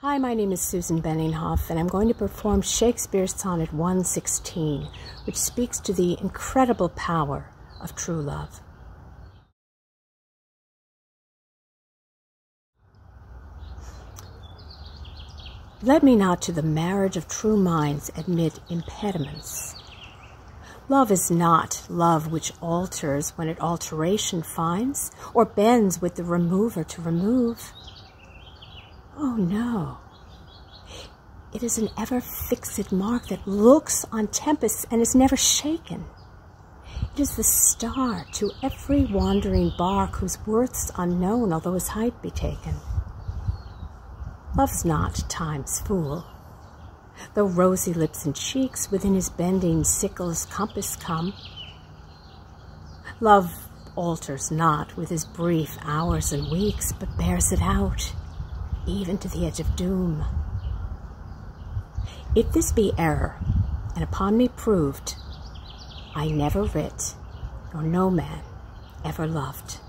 Hi, my name is Susan Benninghoff, and I'm going to perform Shakespeare's Sonnet 116, which speaks to the incredible power of true love. Let me not to the marriage of true minds admit impediments. Love is not love which alters when it alteration finds, or bends with the remover to remove. Oh no, it is an ever-fixed mark that looks on tempests and is never shaken. It is the star to every wandering bark whose worth's unknown, although his height be taken. Love's not time's fool. Though rosy lips and cheeks within his bending sickle's compass come, love alters not with his brief hours and weeks, but bears it out, even to the edge of doom. If this be error, and upon me proved, I never writ, nor no man ever loved.